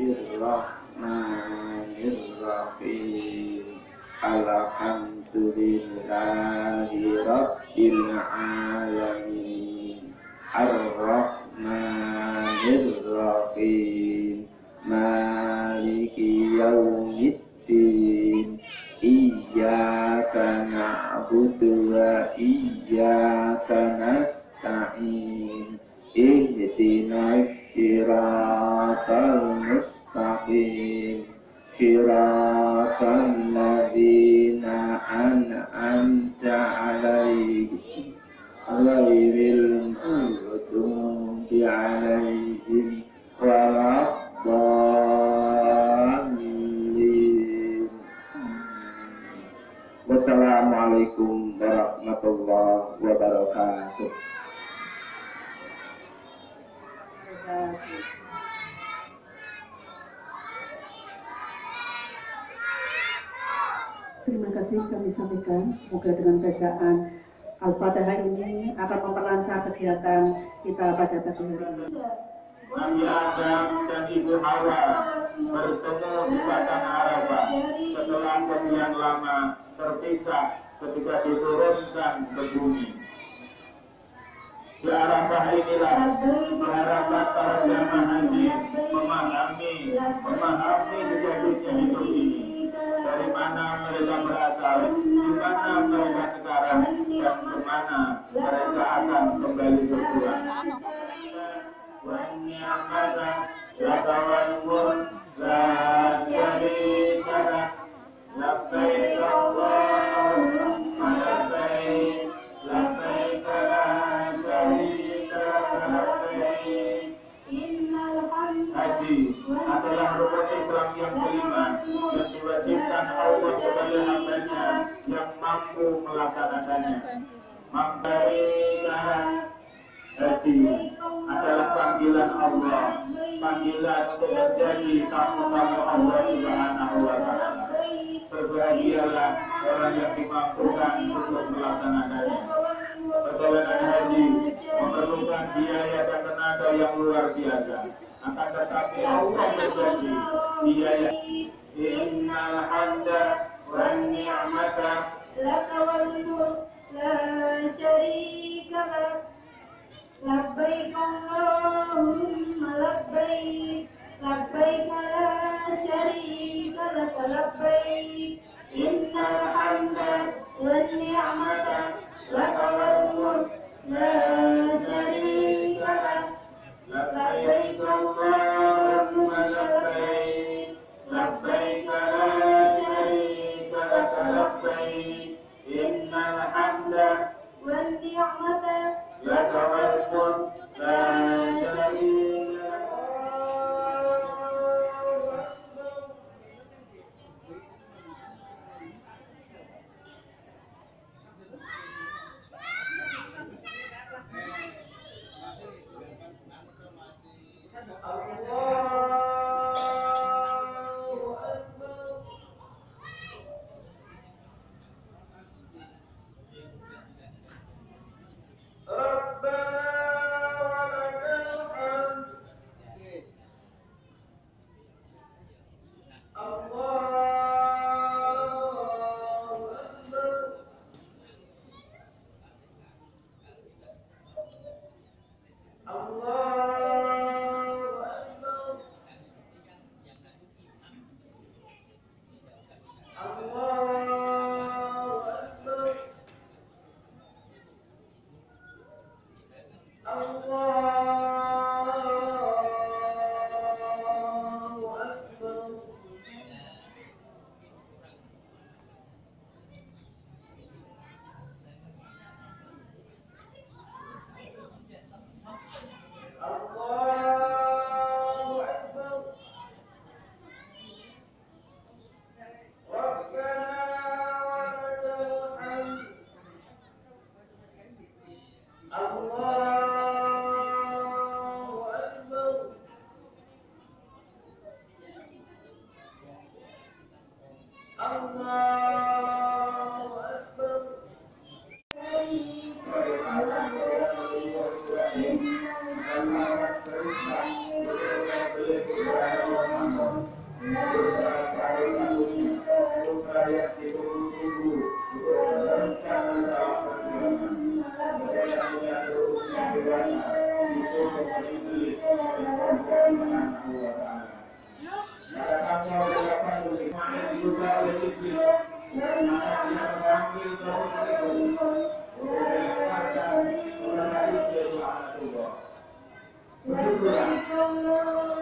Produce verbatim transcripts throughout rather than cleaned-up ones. Bismillahirrahmanirrahim. Alhamdulillahi rabbil alamin. Ar-Rahmanir-Rahim. Maliki yaumiddin. Iyyaka na'budu wa iyyaka nasta'in. Ihdinash-shiratal shiratal ladzina an'amta alaihim ghairil maghdubi alaihim waladdallin. Wassalamualaikum warahmatullahi wabarakatuh. Terima kasih kami sampaikan. Semoga dengan bacaan Al-Fatihah ini akan memperlancar kegiatan kita pada pagi hari ini. Nabi Adam dan Ibu Hawa bertemu di padang Arafah setelah sekian lama terpisah ketika diturunkan ke bumi. Di Arafah inilah berharaplah para jamaah haji memahami memahami sejatinya hidup ini. Dari mana mereka berasal, di mana mereka sekarang, dan kemana mereka akan kembali berpulang. Wanyakada, lakawankur, lasyarikada, labbaik Allah, labbaik, labbaik lasyarikada, labbaik. Haji adalah rukun Islam yang kelima yang diwajibkan Allah kepada hambanya yang mampu melaksanakannya. Maka haji adalah panggilan Allah, panggilan untuk menjadi tamu-tamu Allah Subhanahu wa Ta'ala. Berbahagialah orang yang dimampukan untuk melaksanakannya. Perjalanan haji memerlukan biaya dan tenaga yang luar biasa. Akan tetapi Allah berjanji biaya. Innal hamda wan ni'mata laka wal mulk la syarika lak. Labbaik Allahumma labbaik. Labbaik la syarika lak labbaik. Innal hamda wan ni'mata laka wal mulk la syarika lak. Labbaik Allahumma labbaik, labbaik la syarika lak labbaik. Innal hamda wan ni'mata laka wal mulk la syarika lak. Terima kasih.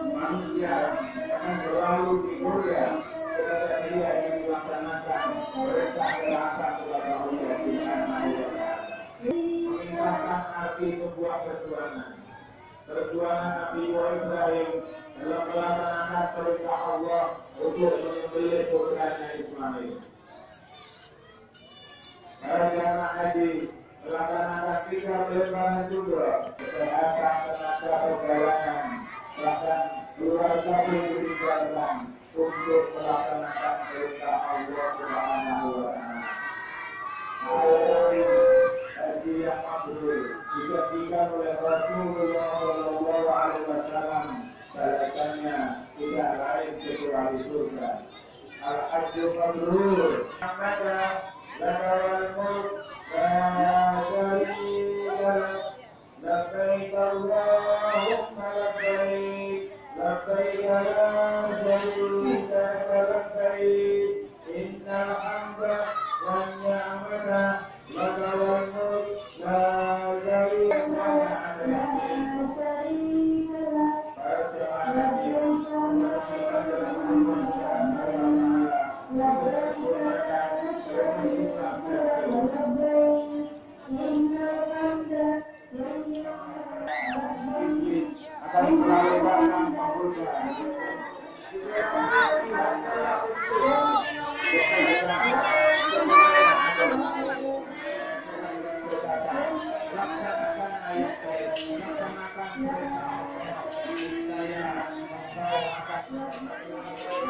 Manusia akan selalu dimuliakan ketika dia dilaksanakan perintah perintah Tuhan yang dianugerahkan. Perintahkan api sebuah perjuangan, perjuangan Nabi Ibrahim dalam melaksanakan perintah Allah untuk menyembelih putranya Ismail. Para jamaah haji, melaksanakan tiga perintah juga, kesehatan, tenaga perjuangan, bahkan keluarga diberikan untuk melaksanakan perintah Allah Subhanahu wa Ta'ala. Haji yang mabrur dijadikan oleh Rasulullah Shallallahu Alaihi Wasallam bahasanya tidak lain kecuali surga. Al-Hajjul mabrur. Maka لك الملك لا شريك لك لبيك اللهم لبيك لبيك لا شريك لك لبيك إن الحمد والنعمة لك الملك لا شريك لك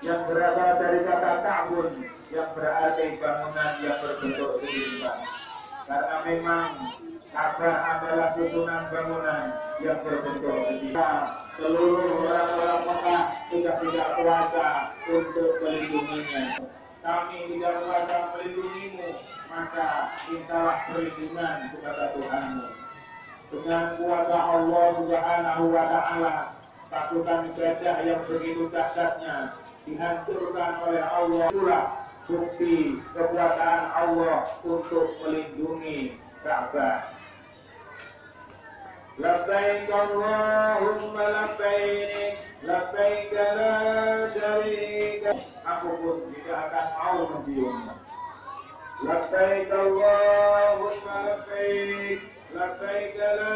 yang berasal dari kata ta'bun yang berarti bangunan yang berbentuk seimbang, karena memang Kakbah adalah susunan bangunan yang berbentuk seimbang. Seluruh orang-orang Mekah sudah tidak kuasa untuk melindunginya. Kami tidak kuasa melindungimu, maka mintalah perlindungan kepada Tuhanmu. Dengan kuasa Allah Subhanahu wa Ta'ala, pasukan gajah yang begitu dahsyatnya dihancurkan oleh Allah. Itulah bukti kekuasaan Allah untuk melindungi Kakbah. Labbaik Allahumma labbaik, labbaik la syarika. Aku pun tidak akan mau membiarkannya. Labbaik Allahumma labbaik, labbaik la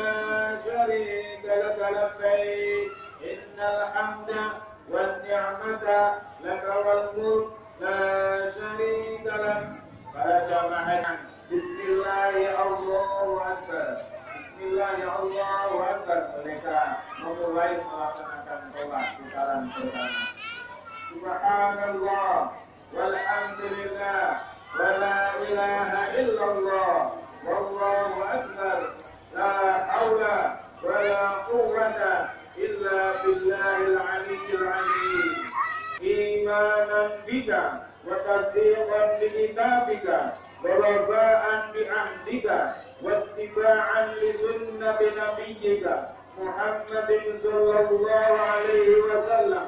syarika lak, labbaik. Innal hamda wal ni'mata laka wal mulk la syarika lak. Para jamaah, bismillahirrahmanirrahim. Bismillahirrahmanirrahim. Waktu mereka memulai melaksanakan sholat putaran pertama. Subhanallah, walhamdulillah, wa la ilaha illallah, wallahu akbar, la haula wa la quwwata illa billahil aliyyil azim. Imanan bika, wa tasdiqan bi kitabika, wa wafaan bi ahdika, واتباعا لسنة نبيك محمد صلى الله عليه وسلم.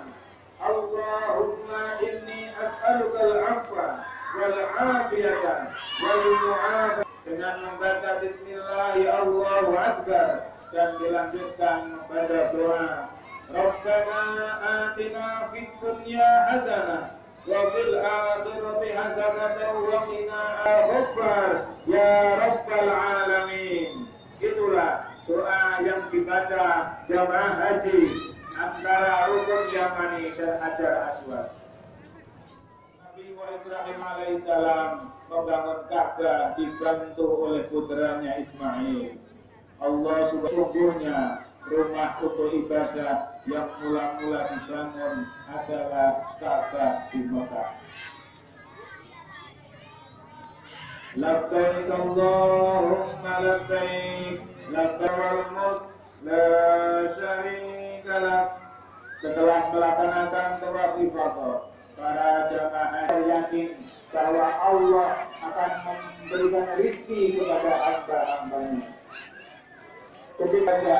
اللهم إني أسألك العفو والعافية والمعافاة. Dengan membaca Bismillahirrahmanirrahim dan dilanjutkan pada doa Rabbana atina fid dunya hasanah وفي الآخرة حسنة وقنا عذاب يا رب العالمين. Itulah doa yang dibaca jamaah haji antara rukun Yamani dan Hajar Aswad. Nabi Ibrahim alaihissalam membangun Kakbah dibantu oleh putranya Ismail. Allah subhanahunya rumah untuk ibadah yang mula-mula dibangun adalah Kakbah di Mekah. Labbaik Allahumma labbaik, labbaik wal mulk la syarika lak. Setelah melaksanakan tawaf ifadah, para jamaah yakin bahwa Allah akan memberikan rezeki kepada hamba-hambanya. Ketika baca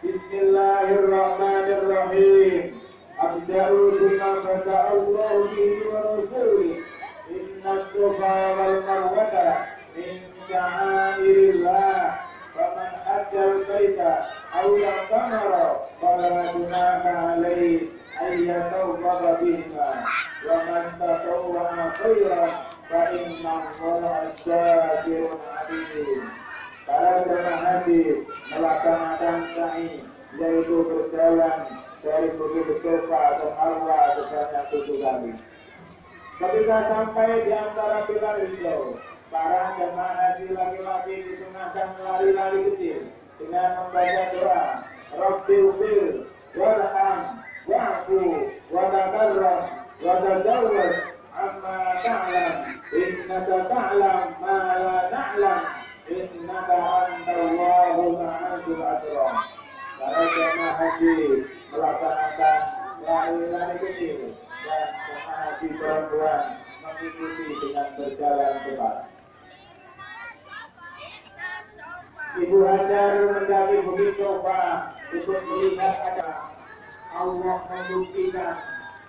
Bismillahirrahmanirrahim, abda'u bima bada Allahu bihi wa rasulih, inna as-safa wal marwata min sya'airillah, wa man hajja al-baita aw i'tamara fala junaha alaihi ayyatawwaba bihima, wa man tatawwa khairan fa inna Allaha syakirun alim. Para jemaah haji melaksanakan sa'i, yaitu berjalan dari Bukit Safa atau Marwah sebanyak tujuh kali. Ketika sampai di antara pilar hijau, para jemaah haji laki-laki disunahkan lari-lari kecil dengan membaca doa Rabbil Fir, Warham, Wa'fu, Watakarram, Watajawaz, Amma Ta'lam, Innaka Ta'lam, Ma La Ta'lam, Innaka Antallahul Azul Azram. Para jemaah haji melaksanakan lari-lari kecil dan jemaah haji perempuan mengikuti dengan berjalan cepat. Ibu Hajar mendaki Bukit Safa untuk melihat ada Allah membuktikan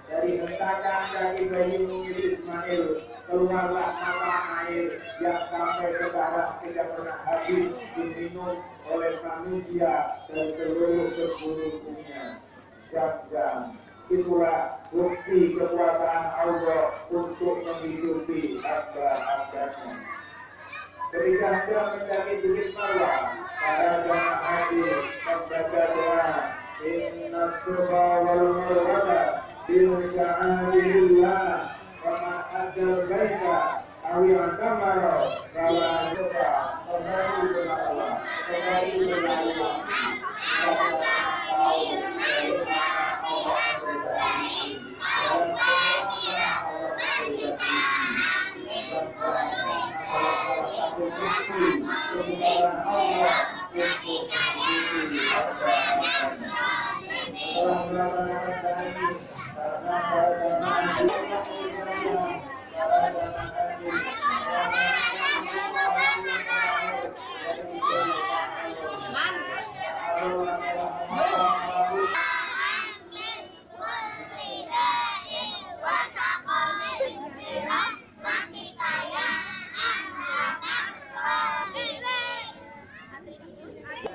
dari hentakan kaki bayi Ismail keluarlah mata air yang sampai sekarang tidak pernah habis diminum oleh manusia dari seluruh penjuru dunia. Jam-jam itulah bukti kekuasaan Allah untuk menghidupi hamba-hambanya. Ketika hendak mendaki Bukit Marwah, para jamaah haji membaca doa Innas Safa wal Marwah Bismillahirrahmanirrahim. Wa adal baita awiyah kamaro kala doa kembali kepada Allah, kembali kepada Allah.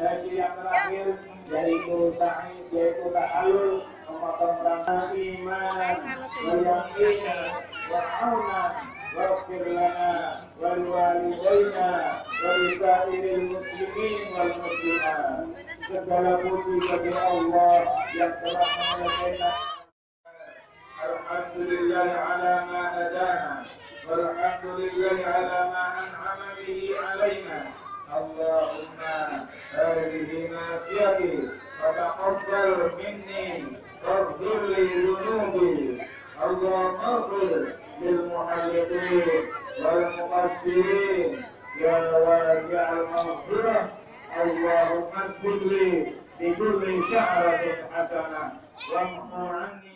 Haji yang terakhir yaitu sa'i, yaitu ta'alul memotong rambut iman wayaqina wa'auna wa'fir lana wal walidayna walisairil muslimin wal muslimat. Segala puji bagi Allah yang telah menyelesaikan. Alhamdulillah ala ma hadana, walhamdulillah ala ma an'ama bihi alaina. Allahumma hadhihi nasiyati wa taqabbal minni waghfir li dhunubi. Allahumma ighfir lil muhajjirin wal muqaddirin ya wasi'al maghfirah. Allahumma ighfir li bi kulli sha'ratin hasanah wa ma'ani